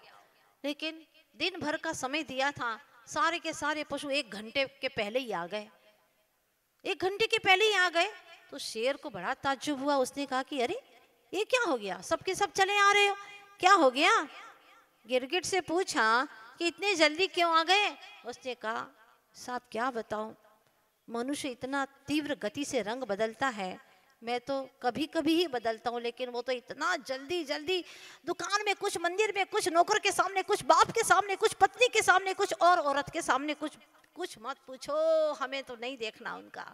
लेकिन दिन भर का समय दिया था, सारे के सारे पशु एक घंटे के पहले ही आ गए, एक घंटे के पहले ही आ गए। तो शेर को बड़ा ताज्जुब हुआ, उसने कहा कि अरे ये क्या हो गया, सबके सब चले आ रहे हो, क्या हो गया? गिरगिट से पूछा कि इतने जल्दी क्यों आ गए? उसने कहा साहब क्या बताऊं, मनुष्य इतना तीव्र गति से रंग बदलता है, मैं तो कभी कभी ही बदलता हूँ, लेकिन वो तो इतना जल्दी जल्दी, दुकान में कुछ, मंदिर में कुछ, नौकर के सामने कुछ, बाप के सामने कुछ, पत्नी के सामने कुछ, और औरत के सामने कुछ। कुछ मत पूछो, हमें तो नहीं देखना उनका,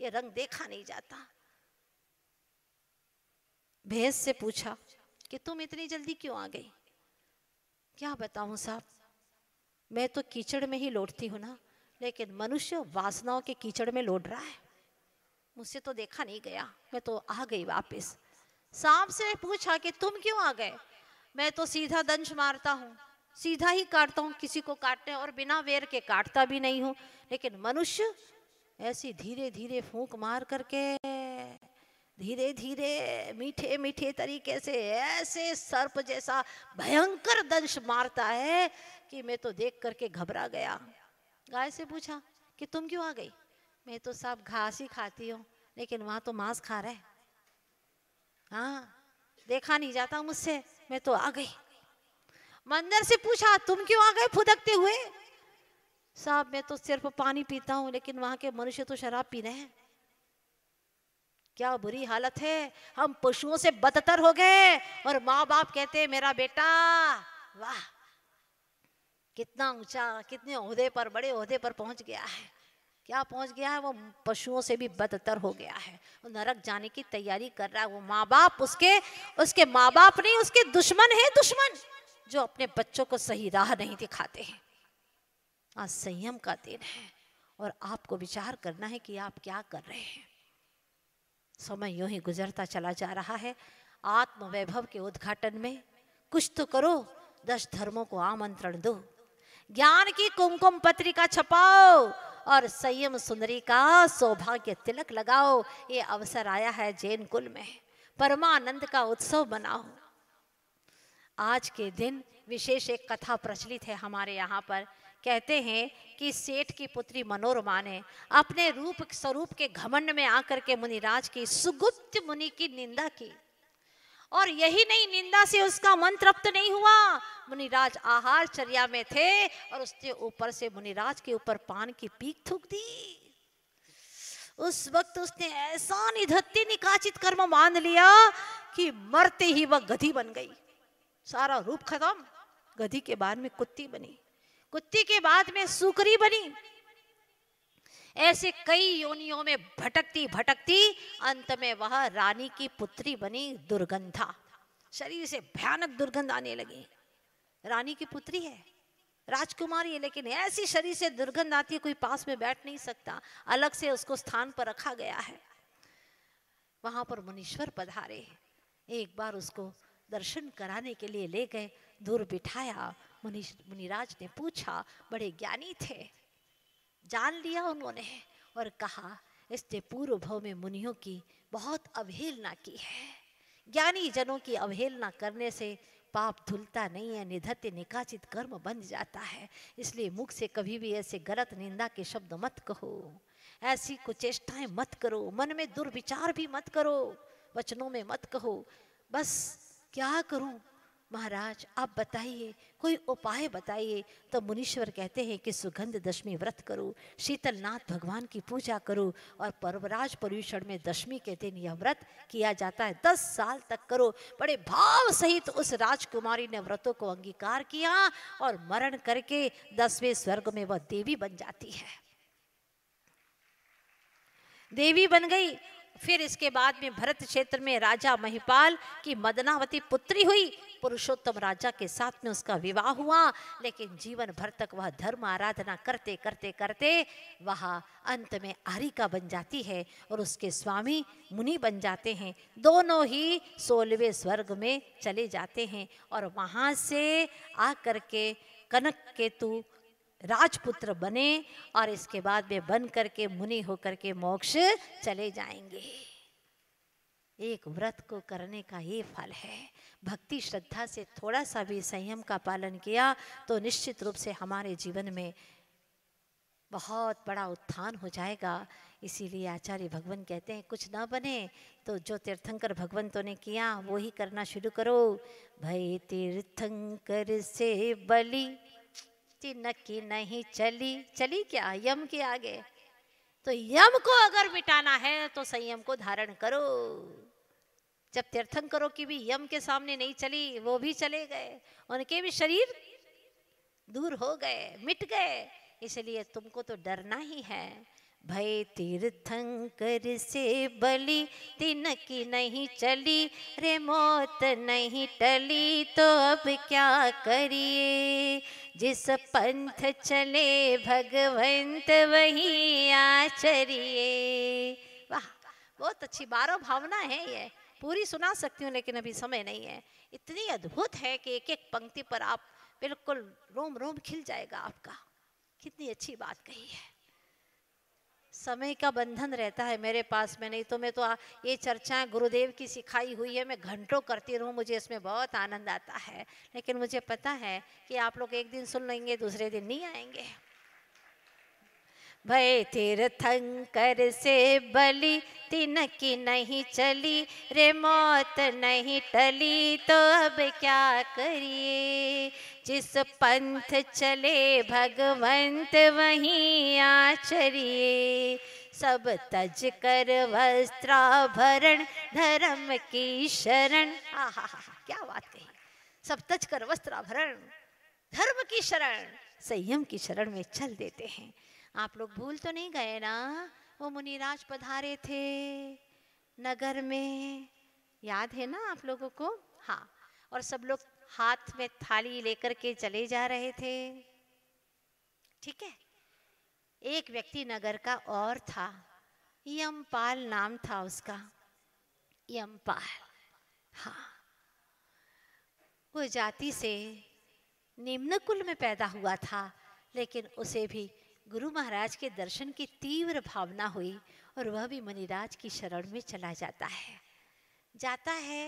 ये रंग देखा नहीं जाता। भैंस से पूछा कि तुम इतनी जल्दी क्यों आ गई? क्या बताऊं साहब, मैं तो कीचड़ में ही लौटती हूँ ना, लेकिन मनुष्य वासनाओं के कीचड़ में लौट रहा है, मुझसे तो देखा नहीं गया, मैं तो आ गई वापस। सांप से पूछा कि तुम क्यों आ गए? मैं तो सीधा दंश मारता हूँ, सीधा ही काटता हूँ, किसी को काटने और बिना वेर के काटता भी नहीं हूँ, लेकिन मनुष्य ऐसी धीरे धीरे फूंक मार करके, धीरे धीरे मीठे मीठे तरीके से ऐसे सर्प जैसा भयंकर दंश मारता है कि मैं तो देख करके घबरा गया। गाय से पूछा कि तुम क्यों आ गई? मैं तो साहब घास ही खाती हूँ, लेकिन वहाँ तो मांस खा रहे, हाँ देखा नहीं जाता मुझसे, मैं तो आ गई। मंदिर से पूछा तुम क्यों आ गए फुदकते हुए? साहब मैं तो सिर्फ पानी पीता हूँ, लेकिन वहाँ के मनुष्य तो शराब पी रहे हैं। क्या बुरी हालत है, हम पशुओं से बदतर हो गए, और माँ बाप कहते हैं मेरा बेटा वाह कितना ऊंचा, कितने ओहदे पर, बड़े ओहदे पर पहुंच गया है, क्या पहुंच गया है, वो पशुओं से भी बदतर हो गया है, वो नरक जाने की तैयारी कर रहा है। वो माँ बाप उसके उसके माँ बाप नहीं, उसके दुश्मन है, दुश्मन जो अपने बच्चों को सही राह नहीं दिखाते हैं। आज संयम का दिन है और आपको विचार करना है कि आप क्या कर रहे हैं। समय यूं ही गुजरता चला जा रहा है। आत्मवैभव के उद्घाटन में कुछ तो करो, दस धर्मों को आमंत्रण दो, ज्ञान की कुमकुम पत्रिका छपाओ और संयम सुंदरी का सौभाग्य तिलक लगाओ। ये अवसर आया है जैन कुल में, परमानंद का उत्सव बनाओ। आज के दिन विशेष एक कथा प्रचलित है हमारे यहाँ पर। कहते हैं कि सेठ की पुत्री मनोरमा ने अपने रूप स्वरूप के घमंड में आकर के मुनिराज की, सुगुप्त मुनि की निंदा की, और यही नहीं, निंदा से उसका मन तृप्त नहीं हुआ। मुनिराज आहार चर्या में थे और उसके ऊपर से मुनिराज के ऊपर पान की पीक थूक दी। उस वक्त उसने ऐसा निधत्ति निकाचित कर्म मान लिया कि मरते ही वह गधी बन गई, सारा रूप खत्म। गधी के बाद में कुत्ती बनी, कुत्ती के बाद में सूकरी बनी, ऐसे कई योनियों में भटकती भटकती अंत में वह रानी की पुत्री बनी दुर्गंधा। शरीर से भयानक दुर्गंध आने लगी। रानी की पुत्री है, राजकुमारी है, लेकिन ऐसी शरीर से दुर्गंध आती है, कोई पास में बैठ नहीं सकता। अलग से उसको स्थान पर रखा गया है। वहां पर मुनीश्वर पधारे, एक बार उसको दर्शन कराने के लिए ले गए, दूर बिठाया। मुनिराज ने पूछा, बड़े ज्ञानी थे, जान लिया उन्होंने और कहा इसने पूर्व भव में मुनियों की बहुत अवहेलना की है। ज्ञानी जनों की अवहेलना करने से पाप धुलता नहीं है, निधत्य निकाचित कर्म बन जाता है। इसलिए मुख से कभी भी ऐसे गलत निंदा के शब्द मत कहो, ऐसी कुचेष्टाएं मत करो, मन में दुर्विचार भी मत करो, वचनों में मत कहो। बस क्या करूं महाराज, आप बताइए, कोई उपाय बताइए। तो मुनीश्वर कहते हैं कि सुगंध दशमी व्रत करो, शीतलनाथ भगवान की पूजा करो, और पर्वराज पर्युषण में दशमी के दिन यह व्रत किया जाता है, दस साल तक करो। बड़े भाव सहित उस राजकुमारी ने व्रतों को अंगीकार किया और मरण करके दसवें स्वर्ग में वह देवी बन जाती है, देवी बन गई। फिर इसके बाद में भरत क्षेत्र में राजा महिपाल की मदनावती पुत्री हुई, पुरुषोत्तम राजा के साथ में उसका विवाह हुआ, लेकिन जीवन भर तक वह धर्म आराधना करते करते करते वह अंत में आर्यिका बन जाती है और उसके स्वामी मुनि बन जाते हैं। दोनों ही सोलहवें स्वर्ग में चले जाते हैं और वहाँ से आकर के कनक केतु राजपुत्र बने और इसके बाद में बन करके मुनि होकर के मोक्ष चले जाएंगे। एक व्रत को करने का ये फल है। भक्ति श्रद्धा से थोड़ा सा भी संयम का पालन किया तो निश्चित रूप से हमारे जीवन में बहुत बड़ा उत्थान हो जाएगा। इसीलिए आचार्य भगवान कहते हैं कुछ ना बने तो जो तीर्थंकर भगवंतों ने किया वो ही करना शुरू करो। भई तीर्थंकर से बलि नक्की नहीं चली, चली क्या यम के आगे, तो यम को अगर मिटाना है तो संयम को धारण करो। जब तीर्थंकरों की भी यम के सामने नहीं चली, वो भी चले गए, उनके भी शरीर दूर हो गए, मिट गए, इसलिए तुमको तो डरना ही है। भय तीर्थंकर से बलि तिनकी नहीं चली, रे मौत नहीं टली तो अब क्या करिए, जिस पंथ चले भगवंत वही आचरिए। वाह, बहुत अच्छी बारह भावना है, ये पूरी सुना सकती हूँ लेकिन अभी समय नहीं है। इतनी अद्भुत है कि एक एक पंक्ति पर आप बिल्कुल रोम रोम खिल जाएगा आपका। कितनी अच्छी बात कही है। समय का बंधन रहता है मेरे पास में, नहीं तो मैं तो आ, ये चर्चाएं गुरुदेव की सिखाई हुई है मैं घंटों करती रहूं, मुझे इसमें बहुत आनंद आता है। लेकिन मुझे पता है कि आप लोग एक दिन सुन लेंगे दूसरे दिन नहीं आएंगे। भय तीर्थंकर से बलि तिनकी नहीं चली, रे मौत नहीं टली तो अब क्या करिए, जिस पंथ चले भगवंत वही आचरिए, सब तज कर वस्त्राभरण धर्म की शरण। आहा हा, क्या बात कही। सब तज कर वस्त्राभरण धर्म की शरण, संयम की शरण में चल देते हैं। आप लोग भूल तो नहीं गए ना, वो मुनिराज पधारे थे नगर में, याद है ना आप लोगों को। हाँ, और सब लोग हाथ में थाली लेकर के चले जा रहे थे, ठीक है। एक व्यक्ति नगर का और था, यमपाल नाम था उसका, यमपाल। हाँ, वो जाति से निम्न कुल में पैदा हुआ था, लेकिन उसे भी गुरु महाराज के दर्शन की तीव्र भावना हुई और वह भी मुनिराज की शरण में चला जाता है। जाता है,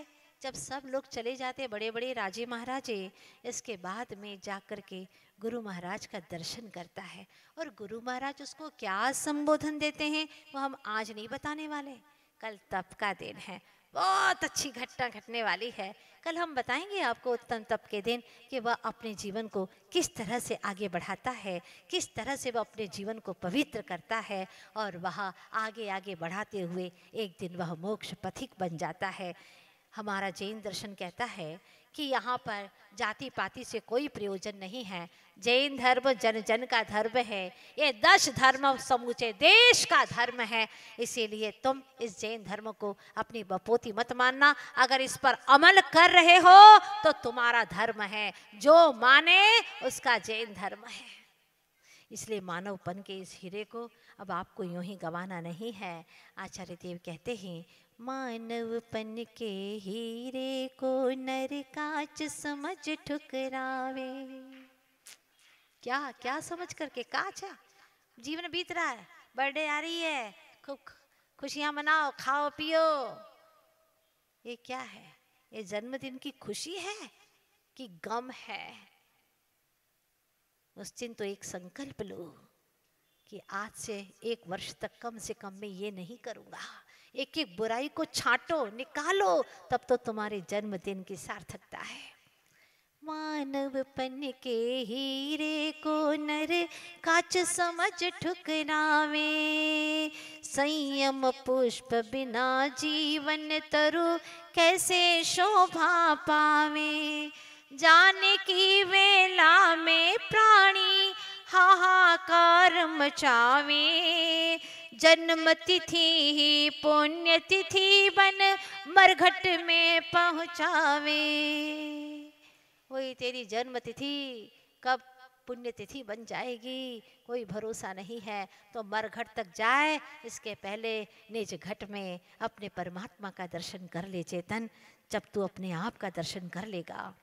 जब सब लोग चले जाते बड़े बड़े राजे महाराजे, इसके बाद में जाकर के गुरु महाराज का दर्शन करता है और गुरु महाराज उसको क्या संबोधन देते हैं वो हम आज नहीं बताने वाले। कल तप का दिन है, बहुत अच्छी घटना घटने वाली है। कल हम बताएंगे आपको उत्तम तप के दिन कि वह अपने जीवन को किस तरह से आगे बढ़ाता है, किस तरह से वह अपने जीवन को पवित्र करता है और वह आगे आगे बढ़ाते हुए एक दिन वह मोक्ष पथिक बन जाता है। हमारा जैन दर्शन कहता है कि यहाँ पर जाति पाति से कोई प्रयोजन नहीं है। जैन धर्म जन जन का धर्म है, ये दस धर्म समूचे देश का धर्म है, इसीलिए तुम इस जैन धर्म को अपनी बपोती मत मानना। अगर इस पर अमल कर रहे हो तो तुम्हारा धर्म है, जो माने उसका जैन धर्म है। इसलिए मानवपन के इस हीरे को अब आपको यूं ही गंवाना नहीं है। आचार्य देव कहते हैं, मानवपन के हीरे को नर कांच समझ ठुकरावे। क्या क्या समझ करके कांच है, जीवन बीत रहा है, बर्थडे आ रही है, खूब खुशियां मनाओ, खाओ पियो। ये क्या है? ये जन्मदिन की खुशी है कि गम है? उस दिन तो एक संकल्प लो कि आज से एक वर्ष तक कम से कम मैं ये नहीं करूँगा। एक एक बुराई को छांटो, निकालो, तब तो तुम्हारे जन्मदिन की सार्थकता है। मानवपन के हीरे को नर कांच समझ ठुकरावे, संयम पुष्प बिना जीवन तरु कैसे शोभा पावे, जाने की वेला में प्राणी हाहाकार मचावे, जन्म तिथि ही पुण्य तिथि बन मरघट में पहुँचावे। वही तेरी जन्मतिथि कब पुण्यतिथि बन जाएगी कोई भरोसा नहीं है। तो मरघट तक जाए इसके पहले निज घट में अपने परमात्मा का दर्शन कर ले चेतन। जब तू अपने आप का दर्शन कर लेगा,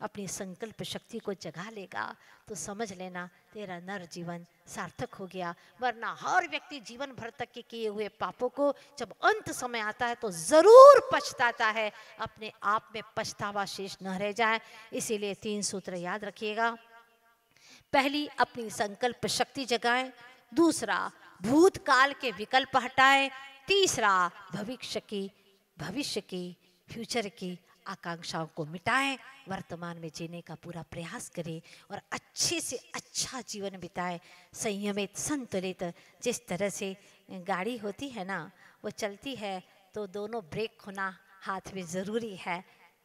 अपनी संकल्प शक्ति को जगा लेगा, तो समझ लेना तेरा नर जीवन सार्थक हो गया। वरना हर व्यक्ति जीवन भर तक के किए हुए पापों को जब अंत समय आता है तो जरूर पछताता है, अपने आप में पछतावा शेष न रह जाए। इसीलिए तीन सूत्र याद रखिएगा। पहली, अपनी संकल्प शक्ति जगाएं। दूसरा, भूतकाल के विकल्प हटाएं। तीसरा, भविष्य की भविष्य की फ्यूचर की आकांक्षाओं को मिटाएं। वर्तमान में जीने का पूरा प्रयास करें और अच्छे से अच्छा जीवन बिताएं। संयमित, संतुलित, जिस तरह से गाड़ी होती है ना, वो चलती है तो दोनों ब्रेक होना हाथ में ज़रूरी है।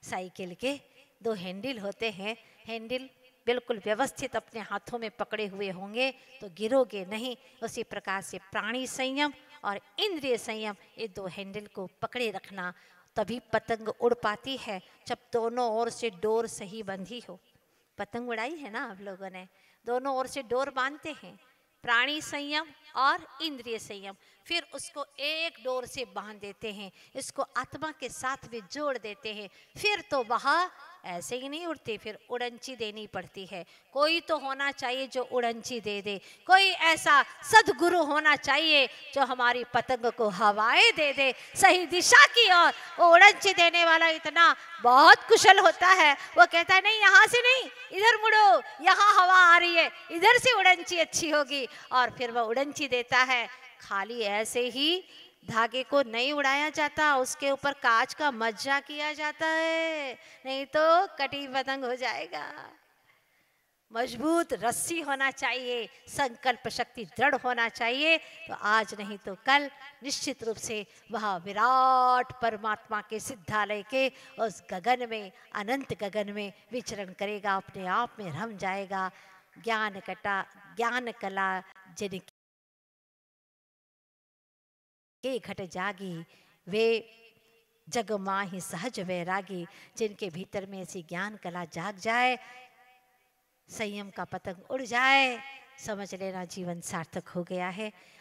साइकिल के दो हैंडल होते हैं, हैंडल बिल्कुल व्यवस्थित अपने हाथों में पकड़े हुए होंगे तो गिरोगे नहीं। उसी प्रकार से प्राणी संयम और इंद्रिय संयम, ये दो हैंडल को पकड़े रखना, तभी पतंग उड़ पाती है। जब दोनों ओर से डोर सही बंधी हो। पतंग उड़ाई है ना आप लोगों ने, दोनों ओर से डोर बांधते हैं, प्राणी संयम और इंद्रिय संयम। फिर उसको एक डोर से बांध देते हैं, इसको आत्मा के साथ में जोड़ देते हैं। फिर तो वह ऐसे ही नहीं उड़ते, फिर उड़नची देनी पड़ती है। कोई तो होना चाहिए जो उड़नची दे दे, कोई ऐसा सदगुरु होना चाहिए जो हमारी पतंग को हवाएं दे दे सही दिशा की ओर। वो उड़नची देने वाला इतना बहुत कुशल होता है, वो कहता है नहीं यहाँ से नहीं, इधर मुड़ो, यहाँ हवा आ रही है, इधर से उड़नची अच्छी होगी, और फिर वह उड़नची देता है। खाली ऐसे ही धागे को नहीं उड़ाया जाता, उसके ऊपर कांच का मज्जा किया जाता है, नहीं तो कटी पतंग हो जाएगा। मजबूत रस्सी होना चाहिए, संकल्प शक्ति दृढ़ होना चाहिए, तो आज नहीं तो कल निश्चित रूप से वह विराट परमात्मा के सिद्धालय के उस गगन में, अनंत गगन में विचरण करेगा, अपने आप में रम जाएगा। ज्ञान कटा ज्ञान कला जिन के घट जागी, वे जग माही सहज वैरागी। जिनके भीतर में ऐसी ज्ञान कला जाग जाए, संयम का पतंग उड़ जाए, समझ लेना जीवन सार्थक हो गया है।